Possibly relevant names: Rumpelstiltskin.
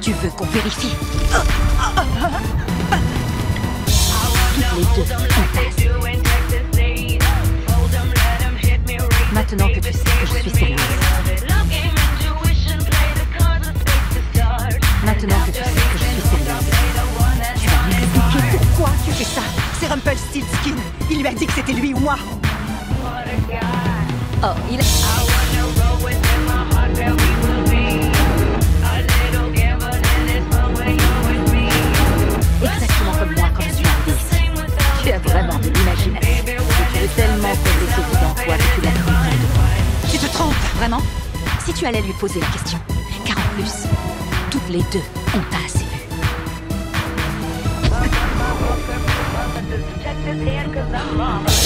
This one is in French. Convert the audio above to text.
Tu veux qu'on vérifie? Toutes les deux. Maintenant que tu sais que je suis sérieuse. Maintenant que tu sais que je suis sérieuse. Tu vas m'expliquer pourquoi tu fais ça. C'est Rumpelstiltskin. Il lui a dit que c'était lui ou moi. Oh, il a... Tu te trompes, vraiment? Si tu allais lui poser la question, car en plus, toutes les deux, on t'a assez vu.